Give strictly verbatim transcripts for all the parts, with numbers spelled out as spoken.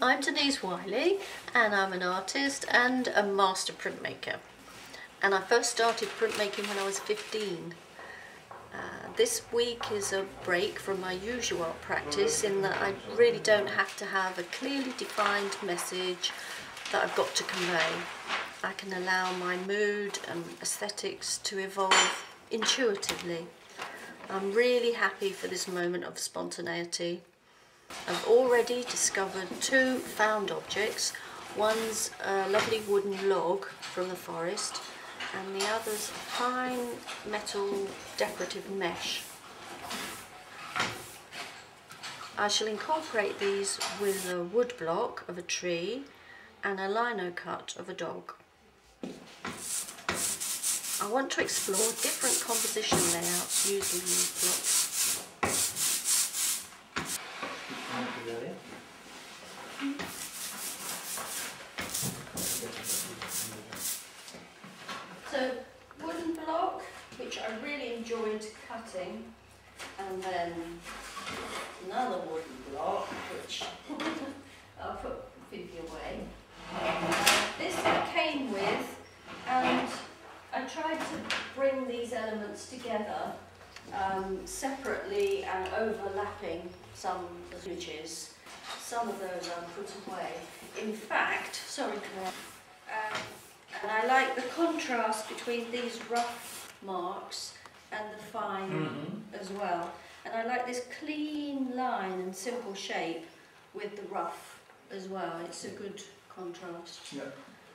I'm Denise Wyllie and I'm an artist and a master printmaker, and I first started printmaking when I was fifteen. Uh, this week is a break from my usual practice in that I really don't have to have a clearly defined message that I've got to convey. I can allow my mood and aesthetics to evolve intuitively. I'm really happy for this moment of spontaneity. I've already discovered two found objects. One's a lovely wooden log from the forest and the other's fine metal decorative mesh. I shall incorporate these with a wood block of a tree and a lino cut of a dog. I want to explore different composition layouts using these blocks. So, wooden block, which I really enjoyed cutting, and then another wooden block, which I'll put Vivi away. This I came with, and I tried to bring these elements together um, separately and overlapping some images. Some of those I'll put away. In fact, sorry, um, and I like the contrast between these rough marks and the fine mm-hmm. as well. And I like this clean line and simple shape with the rough as well. It's a good contrast. Yeah.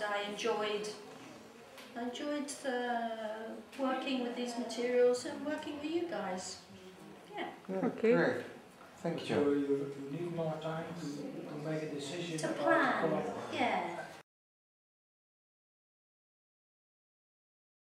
I enjoyed, I enjoyed the working with these materials and working with you guys. Yeah. Okay. Great. Thank you. So you need more time to, to make a decision. To plan.